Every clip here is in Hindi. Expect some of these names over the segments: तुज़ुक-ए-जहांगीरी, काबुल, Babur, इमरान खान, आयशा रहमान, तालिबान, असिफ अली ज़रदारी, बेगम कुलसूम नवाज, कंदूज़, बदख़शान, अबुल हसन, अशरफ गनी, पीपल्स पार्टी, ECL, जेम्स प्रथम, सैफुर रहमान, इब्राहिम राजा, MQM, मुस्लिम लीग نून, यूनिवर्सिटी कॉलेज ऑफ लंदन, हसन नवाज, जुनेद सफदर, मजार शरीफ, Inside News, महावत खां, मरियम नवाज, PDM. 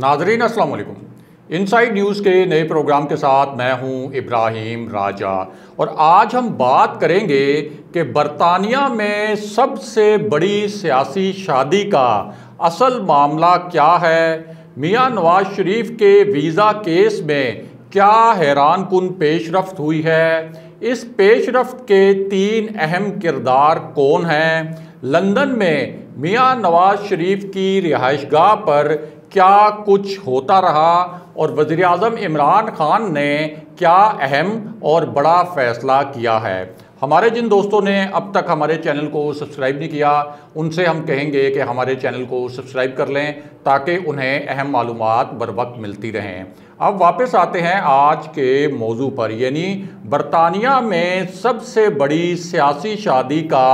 नाज़रीन अस्सलाम वालेकुम। इनसाइड न्यूज़ के नए प्रोग्राम के साथ मैं हूं इब्राहिम राजा और आज हम बात करेंगे कि बरतानिया में सबसे बड़ी सियासी शादी का असल मामला क्या है, मियाँ नवाज शरीफ के वीज़ा केस में क्या हैरान कुन पेशरफ्त हुई है, इस पेशरफ्त के तीन अहम किरदार कौन हैं, लंदन में मियाँ नवाज शरीफ की रिहाइशगाह पर क्या कुछ होता रहा और वज़ीर-ए-आज़म इमरान खान ने क्या अहम और बड़ा फ़ैसला किया है। हमारे जिन दोस्तों ने अब तक हमारे चैनल को सब्सक्राइब नहीं किया उनसे हम कहेंगे कि हमारे चैनल को सब्सक्राइब कर लें ताकि उन्हें अहम मालूमात बर वक्त मिलती रहें। अब वापस आते हैं आज के मौजू पर, यानी बरतानिया में सबसे बड़ी सियासी शादी का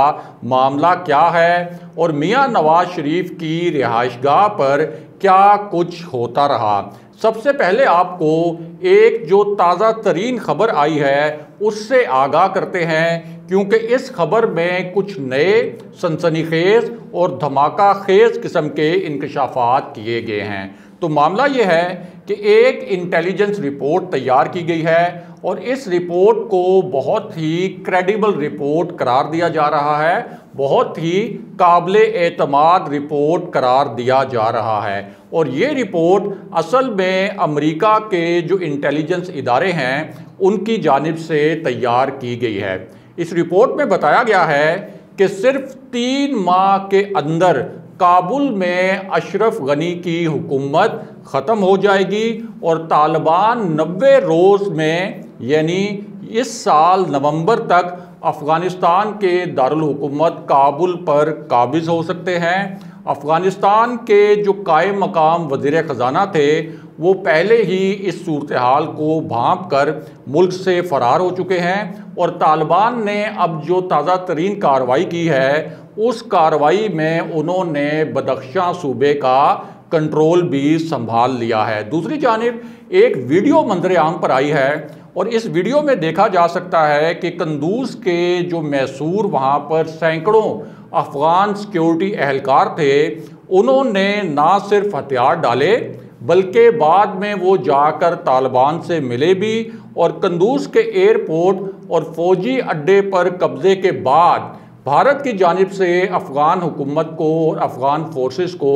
मामला क्या है और मियाँ नवाज शरीफ की रिहाइशगाह पर क्या कुछ होता रहा। सबसे पहले आपको एक जो ताज़ा तरीन खबर आई है उससे आगाह करते हैं, क्योंकि इस खबर में कुछ नए सनसनीखेज और धमाका खेज किस्म के इंकशाफात किए गए हैं। तो मामला ये है कि एक इंटेलिजेंस रिपोर्ट तैयार की गई है और इस रिपोर्ट को बहुत ही क्रेडिबल रिपोर्ट करार दिया जा रहा है, बहुत ही काबिले एतमाद रिपोर्ट करार दिया जा रहा है। और ये रिपोर्ट असल में अमेरिका के जो इंटेलिजेंस इदारे हैं उनकी जानिब से तैयार की गई है। इस रिपोर्ट में बताया गया है कि सिर्फ 3 माह के अंदर काबुल में अशरफ गनी की हुकूमत ख़त्म हो जाएगी और तालिबान 90 रोज़ में यानी इस साल नवंबर तक अफ़गानिस्तान के दारुल हुकूमत काबुल पर काबिज़ हो सकते हैं। अफ़गानिस्तान के जो कायम मकाम वज़ीर ख़जाना थे वो पहले ही इस सूरत हाल को भांप कर मुल्क से फ़रार हो चुके हैं और तालिबान ने अब जो ताज़ा तरीन कार्रवाई की है उस कार्रवाई में उन्होंने बदख़शान सूबे का कंट्रोल भी संभाल लिया है। दूसरी जानिब एक वीडियो मंजर आम पर आई है और इस वीडियो में देखा जा सकता है कि कंदूज़ के जो मैसूर वहाँ पर सैकड़ों अफ़गान सिक्योरिटी एहलकार थे, उन्होंने ना सिर्फ हथियार डाले बल्कि बाद में वो जाकर तालिबान से मिले भी और कंदूज़ के एयरपोर्ट और फ़ौजी अड्डे पर कब्ज़े के बाद भारत की जानिब से अफ़गान हुकूमत को और अफ़गान फोर्सेस को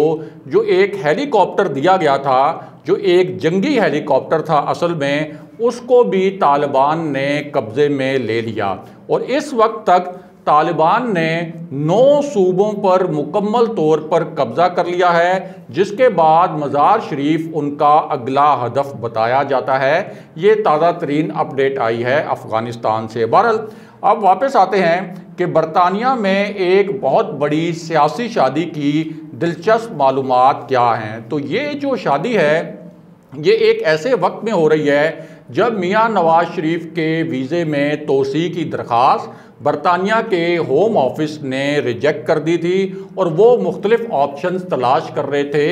जो एक हेलीकॉप्टर दिया गया था, जो एक जंगी हेलीकॉप्टर था असल में, उसको भी तालिबान ने कब्ज़े में ले लिया। और इस वक्त तक तालिबान ने 9 सूबों पर मुकम्मल तौर पर कब्ज़ा कर लिया है, जिसके बाद मजार शरीफ उनका अगला हदफ बताया जाता है। ये ताज़ा तरीन अपडेट आई है अफ़गानिस्तान से। बहरहाल अब वापस आते हैं कि बरतानिया में एक बहुत बड़ी सियासी शादी की दिलचस्प मालूमात क्या हैं। तो ये जो शादी है ये एक ऐसे वक्त में हो रही है जब मियाँ नवाज शरीफ के वीज़े में तोसी की दरख्वास्त बरतानिया के होम ऑफिस ने रिजेक्ट कर दी थी और वो मुख्तलिफ़ ऑप्शंस तलाश कर रहे थे,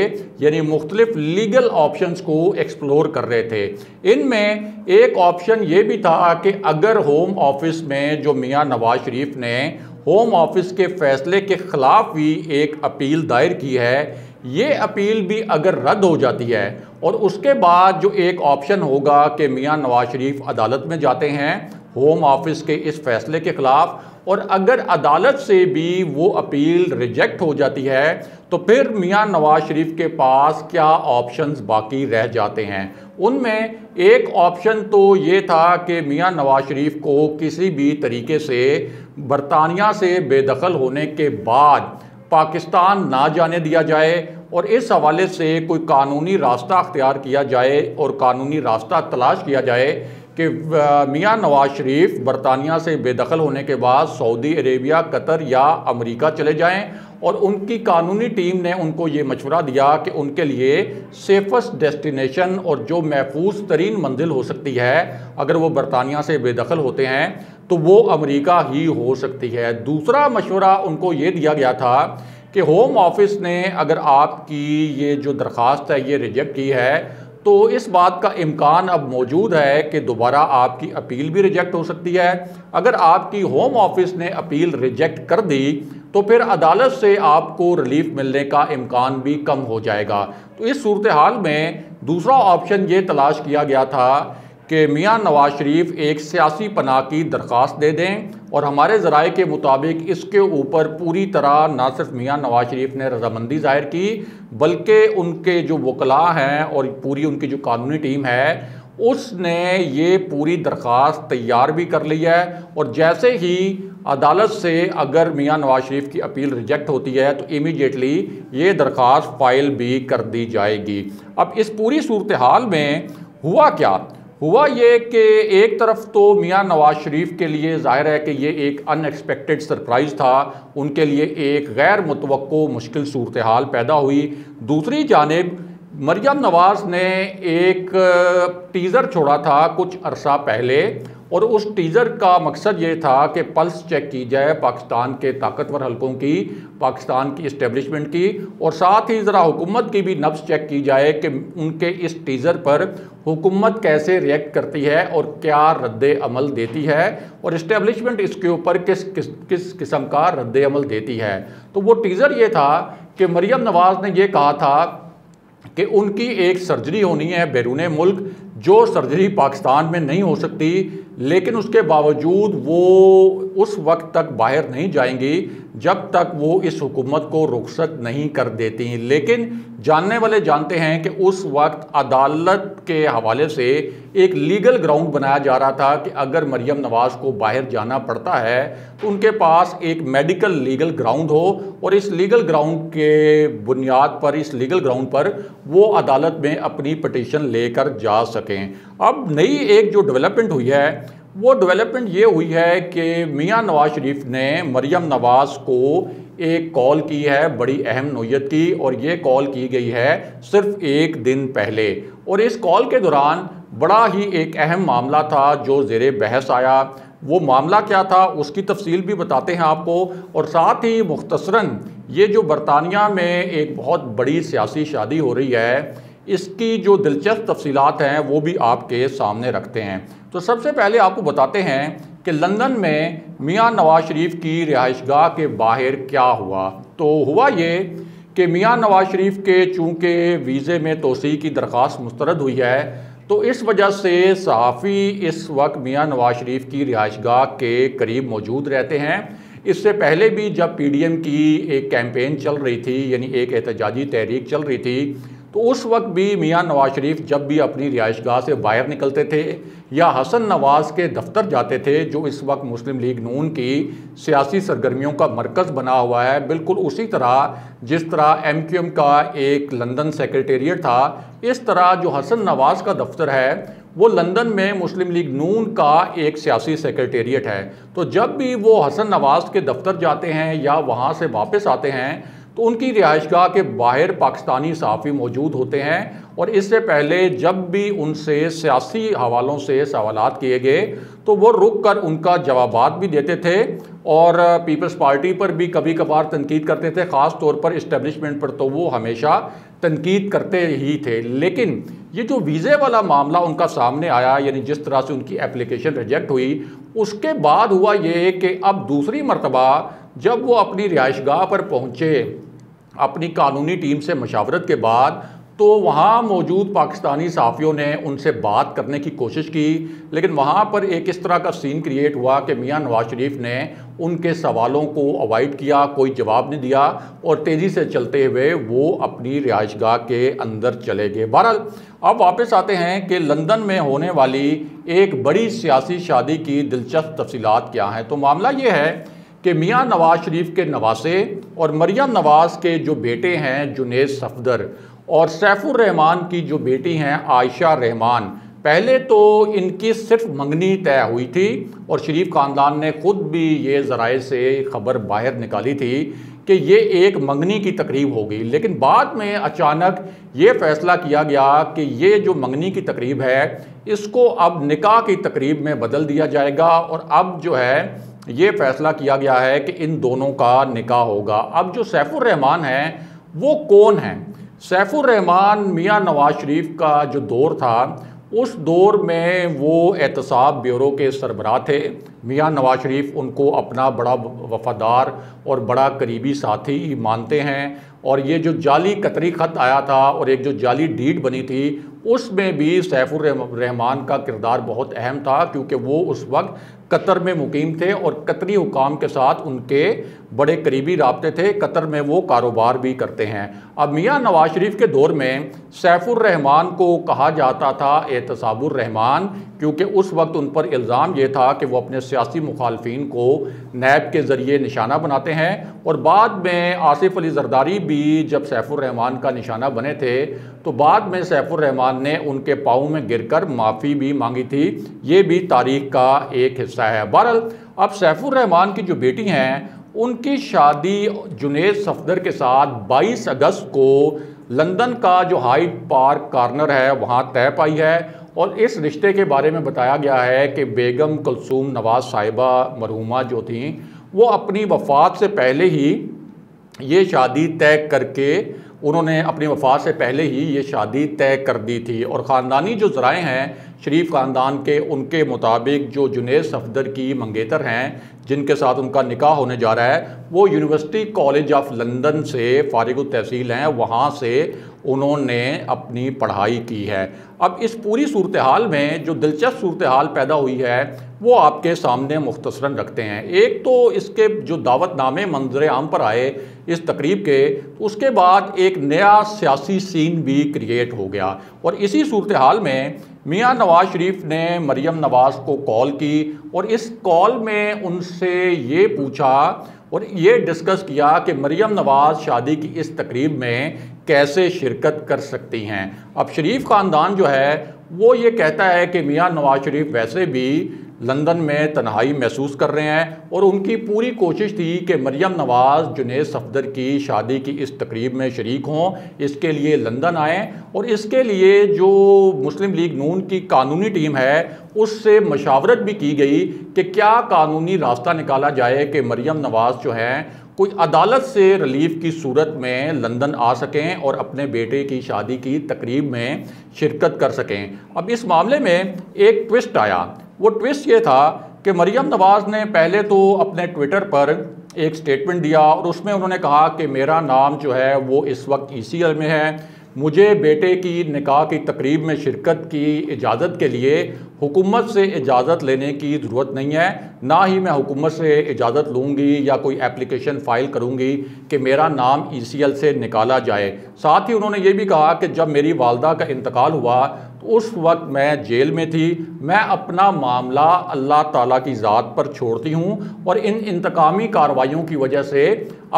यानी मुख्तलिफ़ लीगल ऑप्शंस को एक्सप्लोर कर रहे थे। इनमें एक ऑप्शन ये भी था कि अगर होम ऑफिस में जो मियाँ नवाज शरीफ ने होम ऑफिस के फ़ैसले के ख़िलाफ़ भी एक अपील दायर की है, ये अपील भी अगर रद्द हो जाती है और उसके बाद जो एक ऑप्शन होगा कि मियाँ नवाज शरीफ अदालत में जाते हैं होम ऑफिस के इस फैसले के ख़िलाफ़, और अगर अदालत से भी वो अपील रिजेक्ट हो जाती है तो फिर मियाँ नवाज शरीफ के पास क्या ऑप्शंस बाकी रह जाते हैं। उनमें एक ऑप्शन तो ये था कि मियाँ नवाज शरीफ को किसी भी तरीके से बरतानिया से बेदखल होने के बाद पाकिस्तान ना जाने दिया जाए और इस हवाले से कोई कानूनी रास्ता अख्तियार किया जाए और कानूनी रास्ता तलाश किया जाए कि मियाँ नवाज शरीफ बरतानिया से बेदखल होने के बाद सऊदी अरेबिया, कतर या अमेरिका चले जाएं। और उनकी कानूनी टीम ने उनको ये मशवरा दिया कि उनके लिए सेफेस्ट डेस्टिनेशन और जो महफूज तरीन मंजिल हो सकती है अगर वो बरतानिया से बेदखल होते हैं तो वो अमेरिका ही हो सकती है। दूसरा मशवरा उनको ये दिया गया था कि होम ऑफिस ने अगर आपकी ये जो दरख्वास्त है ये रिजेक्ट की है तो इस बात का इम्कान अब मौजूद है कि दोबारा आपकी अपील भी रिजेक्ट हो सकती है। अगर आपकी होम ऑफिस ने अपील रिजेक्ट कर दी तो फिर अदालत से आपको रिलीफ मिलने का इम्कान भी कम हो जाएगा। तो इस सूरत हाल में दूसरा ऑप्शन ये तलाश किया गया था कि मियाँ नवाज शरीफ एक सियासी पनाह की दरख्वास्त दे दें, और हमारे ज़राए के मुताबिक इसके ऊपर पूरी तरह ना सिर्फ मियाँ नवाज शरीफ ने रजामंदी ज़ाहिर की, बल्कि उनके जो वकला हैं और पूरी उनकी जो कानूनी टीम है उसने ये पूरी दरख्वास्त तैयार भी कर ली है। और जैसे ही अदालत से अगर मियाँ नवाज शरीफ की अपील रिजेक्ट होती है तो इमीडिएटली ये दरख्वास्त फाइल भी कर दी जाएगी। अब इस पूरी सूरत हाल में हुआ क्या? हुआ ये कि एक तरफ तो मियाँ नवाज शरीफ के लिए ज़ाहिर है कि ये एक अनएक्सपेक्टेड सरप्राइज़ था, उनके लिए एक गैर मुतवक्को मुश्किल सूरत हाल पैदा हुई। दूसरी जानिब मरियम नवाज ने एक टीज़र छोड़ा था कुछ अरसा पहले, और उस टीज़र का मकसद ये था कि पल्स चेक की जाए पाकिस्तान के ताकतवर हलकों की, पाकिस्तान की इस्टेब्लिशमेंट की, और साथ ही ज़रा हुकूमत की भी नब्ज़ चेक की जाए कि उनके इस टीज़र पर हुकूमत कैसे रिएक्ट करती है और क्या रद्दे अमल देती है, और इस्टेब्लिशमेंट इसके ऊपर किस किस्म का रद्दे अमल देती है। तो वो टीज़र ये था कि मरियम नवाज ने यह कहा था कि उनकी एक सर्जरी होनी है बैरून मुल्क, जो सर्जरी पाकिस्तान में नहीं हो सकती, लेकिन उसके बावजूद वो उस वक्त तक बाहर नहीं जाएंगी जब तक वो इस हुकूमत को रुखसत नहीं कर देती। लेकिन जानने वाले जानते हैं कि उस वक्त अदालत के हवाले से एक लीगल ग्राउंड बनाया जा रहा था कि अगर मरियम नवाज को बाहर जाना पड़ता है तो उनके पास एक मेडिकल लीगल ग्राउंड हो, और इस लीगल ग्राउंड के बुनियाद पर, इस लीगल ग्राउंड पर वो अदालत में अपनी पटिशन लेकर जा सकें। अब नई एक जो डेवलपमेंट हुई है वो डेवलपमेंट ये हुई है कि मियाँ नवाज शरीफ ने मरियम नवाज को एक कॉल की है बड़ी अहम नोयत की, और ये कॉल की गई है सिर्फ एक दिन पहले, और इस कॉल के दौरान बड़ा ही एक अहम मामला था जो ज़ेरे बहस आया। वो मामला क्या था उसकी तफसील भी बताते हैं आपको, और साथ ही मुख्तसरन ये जो बरतानिया में एक बहुत बड़ी सियासी शादी हो रही है इसकी जो दिलचस्प तफसीलात हैं वो भी आपके सामने रखते हैं। तो सबसे पहले आपको बताते हैं कि लंदन में मियाँ नवाज शरीफ की रिहाइशगाह के बाहर क्या हुआ। तो हुआ ये कि मियाँ नवाज शरीफ के चूँकि वीज़े में तोसी की दरख्वास्त मुस्तरद हुई है, तो इस वजह से सहाफ़ी इस वक्त मियाँ नवाज शरीफ की रिहाइशगाह के करीब मौजूद रहते हैं। इससे पहले भी जब PDM की एक कैंपेन चल रही थी, यानी एक एहतजाजी तहरीक चल रही थी, तो उस वक्त भी मियाँ नवाज शरीफ जब भी अपनी रिहाइशगाह से बाहर निकलते थे या हसन नवाज के दफ्तर जाते थे, जो इस वक्त मुस्लिम लीग नून की सियासी सरगर्मियों का मरकज़ बना हुआ है, बिल्कुल उसी तरह जिस तरह MQM का एक लंदन सेक्रेटेरिएट था, इस तरह जो हसन नवाज का दफ्तर है वो लंदन में मुस्लिम लीग नून का एक सियासी सेक्रेटेरिएट है। तो जब भी वो हसन नवाज के दफ्तर जाते हैं या वहाँ से वापस आते हैं तो उनकी रिहाइशगाह के बाहर पाकिस्तानी सहाफ़ी मौजूद होते हैं, और इससे पहले जब भी उनसे सियासी हवालों से सवालात किए गए तो वो रुक कर उनका जवाबात भी देते थे, और पीपल्स पार्टी पर भी कभी कभार तनकीद करते थे, ख़ास तौर पर इस्टेब्लिशमेंट पर तो वो हमेशा तनकीद करते ही थे। लेकिन ये जो वीज़े वाला मामला उनका सामने आया, यानी जिस तरह से उनकी एप्लीकेशन रिजेक्ट हुई, उसके बाद हुआ ये कि अब दूसरी मरतबा जब वो अपनी रिहाइशगाह पर पहुँचे अपनी कानूनी टीम से मशावरत के बाद, तो वहाँ मौजूद पाकिस्तानी सहाफ़ियों ने उनसे बात करने की कोशिश की, लेकिन वहाँ पर एक इस तरह का सीन क्रिएट हुआ कि मियाँ नवाज शरीफ ने उनके सवालों को अवॉइड किया, कोई जवाब नहीं दिया, और तेज़ी से चलते हुए वो अपनी रिहाइशगाह के अंदर चले गए। बहरहाल अब वापस आते हैं कि लंदन में होने वाली एक बड़ी सियासी शादी की दिलचस्प तफसीलात क्या हैं। तो मामला ये है कि मियाँ नवाज शरीफ के नवासे और मरियम नवाज के जो बेटे हैं जुनेद सफदर और सैफुर रहमान की जो बेटी हैं आयशा रहमान, पहले तो इनकी सिर्फ मंगनी तय हुई थी, और शरीफ ख़ानदान ने ख़ुद भी ये ज़राए से ख़बर बाहर निकाली थी कि ये एक मंगनी की तकरीब होगी, लेकिन बाद में अचानक ये फ़ैसला किया गया कि ये जो मंगनी की तकरीब है इसको अब निकाह की तकरीब में बदल दिया जाएगा, और अब जो है ये फ़ैसला किया गया है कि इन दोनों का निकाह होगा। अब जो सैफुर रहमान हैं वो कौन हैं? सैफुर रहमान मियाँ नवाज शरीफ का जो दौर था उस दौर में वो एहतसाब ब्यूरो के सरबराह थे। मियाँ नवाज शरीफ उनको अपना बड़ा वफादार और बड़ा करीबी साथी मानते हैं और ये जो जाली कतरी ख़त आया था और एक जो जाली डीड बनी थी उसमें भी सैफुर रहमान का किरदार बहुत अहम था, क्योंकि वो उस वक्त कतर में मुकीम थे और कतरी हुकाम के साथ उनके बड़े करीबी राब्ते थे। कतर में वो कारोबार भी करते हैं। अब मियाँ नवाज शरीफ के दौर में सैफुर रहमान को कहा जाता था एहतसाबुर रहमान, क्योंकि उस वक्त उन पर इल्ज़ाम ये था कि वो अपने सियासी मुखालफिन को नैब के ज़रिए निशाना बनाते हैं। और बाद में आसिफ अली ज़रदारी भी जब सैफुर रहमान का निशाना बने थे तो बाद में सैफुर रहमान ने उनके पाँव में गिरकर माफ़ी भी मांगी थी। ये भी तारीख का एक हिस्सा है। बहरहाल अब सैफुर रहमान की जो बेटी हैं उनकी शादी जुनेद सफदर के साथ 22 अगस्त को लंदन का जो हाइड पार्क कॉर्नर है वहाँ तय पाई है। और इस रिश्ते के बारे में बताया गया है कि बेगम कुलसूम नवाज साहिबा मरहूमा जो थीं वो अपनी वफ़ात से पहले ही ये शादी तय करके कर दी थी। और ख़ानदानी जो ज़राए हैं शरीफ ख़ानदान के उनके मुताबिक जो जुनेद सफदर की मंगेतर हैं जिनके साथ उनका निकाह होने जा रहा है वो यूनिवर्सिटी कॉलेज ऑफ लंदन से फ़ारिगुत तहसील हैं, वहाँ से उन्होंने अपनी पढ़ाई की है। अब इस पूरी सूरत हाल में जो दिलचस्प सूरत हाल पैदा हुई है वो आपके सामने मुख्तसरन रखते हैं। एक तो इसके जो दावतनामे मंजर आम पर आए इस तकरीब के, उसके बाद एक नया सियासी सीन भी क्रिएट हो गया। और इसी सूरत हाल में मियाँ नवाज शरीफ ने मरियम नवाज को कॉल की और इस कॉल में उनसे ये पूछा और ये डिस्कस किया कि मरियम नवाज शादी की इस तकरीब में कैसे शिरकत कर सकती हैं। अब शरीफ ख़ानदान जो है वो ये कहता है कि मियाँ नवाज शरीफ वैसे भी लंदन में तन्हाई महसूस कर रहे हैं और उनकी पूरी कोशिश थी कि मरियम नवाज जुनेद सफदर की शादी की इस तकरीब में शरीक हों, इसके लिए लंदन आएँ। और इसके लिए जो मुस्लिम लीग नून की कानूनी टीम है उससे मशावरत भी की गई कि क्या कानूनी रास्ता निकाला जाए कि मरियम नवाज जो हैं कोई अदालत से रिलीफ की सूरत में लंदन आ सकें और अपने बेटे की शादी की तकरीब में शिरकत कर सकें। अब इस मामले में एक ट्विस्ट आया। वो ट्विस्ट ये था कि मरियम नवाज ने पहले तो अपने ट्विटर पर एक स्टेटमेंट दिया और उसमें उन्होंने कहा कि मेरा नाम जो है वो इस वक्त ECL में है, मुझे बेटे की निकाह की तकरीब में शिरकत की इजाज़त के लिए हुकूमत से इजाज़त लेने की ज़रूरत नहीं है, ना ही मैं हुकूमत से इजाज़त लूँगी या कोई एप्लीकेशन फ़ाइल करूँगी कि मेरा नाम ECL से निकाला जाए। साथ ही उन्होंने ये भी कहा कि जब मेरी वालदा का इंतकाल हुआ तो उस वक्त मैं जेल में थी, मैं अपना मामला अल्लाह ताला की ज़ात पर छोड़ती हूँ और इन इंतकामी कार्रवाइयों की वजह से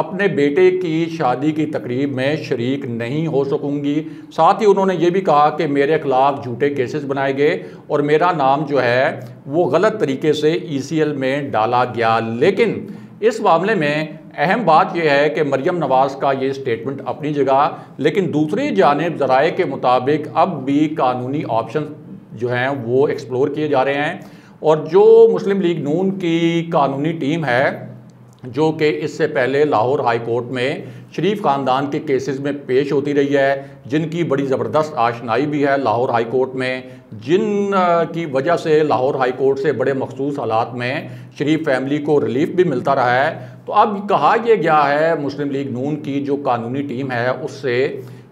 अपने बेटे की शादी की तकरीब में शरीक नहीं हो सकूँगी। साथ ही उन्होंने ये भी कहा कि मेरे ख़िलाफ़ झूठे केसेस बनाए गए और मेरा नाम जो है वो गलत तरीके से ECL में डाला गया। लेकिन इस मामले में अहम बात यह है कि मरियम नवाज का ये स्टेटमेंट अपनी जगह, लेकिन दूसरी जानिब ज़राए के मुताबिक अब भी कानूनी ऑप्शन जो हैं वो एक्सप्लोर किए जा रहे हैं। और जो मुस्लिम लीग नून की कानूनी टीम है जो कि इससे पहले लाहौर हाई कोर्ट में शरीफ ख़ानदान के केसेस में पेश होती रही है, जिनकी बड़ी ज़बरदस्त आशनाई भी है लाहौर हाई कोर्ट में, जिन की वजह से लाहौर हाई कोर्ट से बड़े मखसूस हालात में शरीफ फैमिली को रिलीफ भी मिलता रहा है। तो अब कहा यह गया है मुस्लिम लीग नून की जो कानूनी टीम है उससे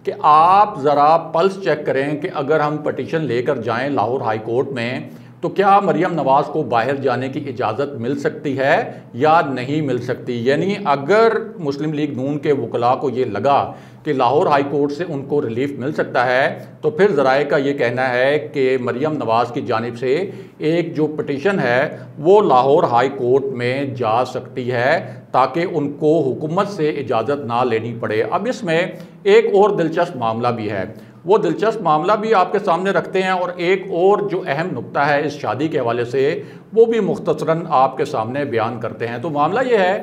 कि आप ज़रा पल्स चेक करें कि अगर हम पटिशन लेकर जाएँ लाहौर हाई कोर्ट में तो क्या मरियम नवाज को बाहर जाने की इजाज़त मिल सकती है या नहीं मिल सकती। यानी अगर मुस्लिम लीग नून के वकला को ये लगा कि लाहौर हाई कोर्ट से उनको रिलीफ मिल सकता है तो फिर ज़राए का ये कहना है कि मरियम नवाज की जानिब से एक जो पटिशन है वो लाहौर हाई कोर्ट में जा सकती है ताकि उनको हुकूमत से इजाज़त ना लेनी पड़े। अब इसमें एक और दिलचस्प मामला भी है, वो दिलचस्प मामला भी आपके सामने रखते हैं और एक और जो अहम नुक्ता है इस शादी के हवाले से वो भी मुख्तसरन आपके सामने बयान करते हैं। तो मामला ये है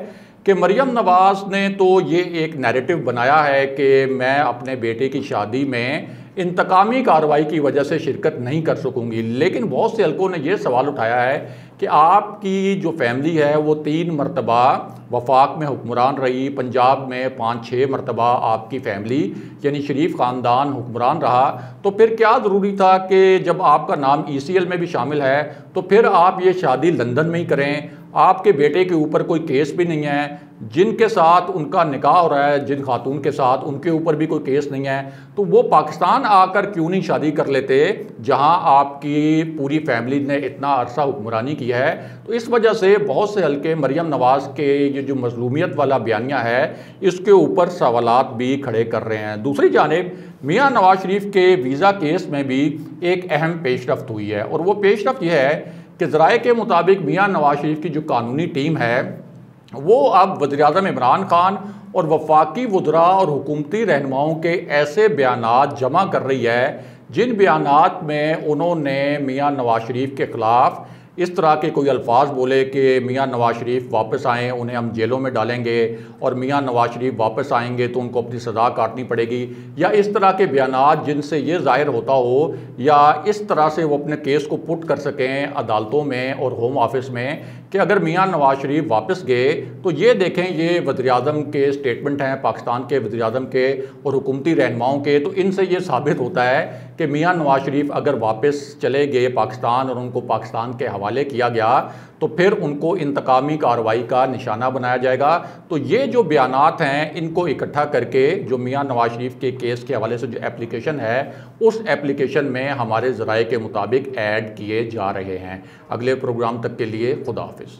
कि मरियम नवाज ने तो ये एक नैरेटिव बनाया है कि मैं अपने बेटे की शादी में इंतकामी कार्रवाई की वजह से शिरकत नहीं कर सकूंगी। लेकिन बहुत से हल्कों ने यह सवाल उठाया है कि आपकी जो फैमिली है वो 3 मरतबा वफाक में हुक्मरान रही, पंजाब में 5-6 मरतबा आपकी फ़ैमिली यानी शरीफ ख़ानदान हुक्मरान रहा, तो फिर क्या ज़रूरी था कि जब आपका नाम ECL में भी शामिल है तो फिर आप ये शादी लंदन में ही करें। आपके बेटे के ऊपर कोई केस भी नहीं है, जिनके साथ उनका निकाह हो रहा है, जिन खातून के साथ, उनके ऊपर भी कोई केस नहीं है, तो वो पाकिस्तान आकर क्यों नहीं शादी कर लेते जहां आपकी पूरी फैमिली ने इतना अरसा हुक्मरानी की है। तो इस वजह से बहुत से हल्के मरियम नवाज के ये जो मजलूमियत वाला बयानिया है इसके ऊपर सवालात भी खड़े कर रहे हैं। दूसरी जानिब मियाँ नवाज शरीफ के वीज़ा केस में भी एक अहम पेशरफ्त हुई है, और वो पेशरफ्त यह है कि ज़राए के मुताबिक मियाँ नवाज शरीफ की जो कानूनी टीम है वो अब वज़ीर-ए-आज़म इमरान खान और वफाकी वज़रा और हुकूमती रहनुमाओं के ऐसे बयानात जमा कर रही है जिन बयानात में उन्होंने मियाँ नवाज शरीफ के ख़िलाफ़ इस तरह के कोई अल्फाज बोले कि मियाँ नवाज शरीफ वापस आएँ, उन्हें हम जेलों में डालेंगे, और मियाँ नवाज शरीफ वापस आएंगे तो उनको अपनी सज़ा काटनी पड़ेगी, या इस तरह के बयानात जिनसे ये ज़ाहिर होता हो या इस तरह से वो अपने केस को पुट कर सकें अदालतों में और होम ऑफिस में कि अगर मियाँ नवाज शरीफ वापस गए तो ये देखें ये वज़ीर-ए-आज़म के स्टेटमेंट हैं, पाकिस्तान के वज़ीर-ए-आज़म के और हुकूमती रहनुमाओं के, तो इनसे ये साबित होता है कि मियाँ नवाज शरीफ अगर वापस चले गए पाकिस्तान और उनको पाकिस्तान के हवाले किया गया तो फिर उनको इंतकामी कार्रवाई का निशाना बनाया जाएगा। तो ये जो बयानात हैं इनको इकट्ठा करके जो मियाँ नवाज शरीफ के केस के हवाले से जो एप्लीकेशन है उस एप्लीकेशन में हमारे ज़राए के मुताबिक ऐड किए जा रहे हैं। अगले प्रोग्राम तक के लिए खुदा हाफिज़।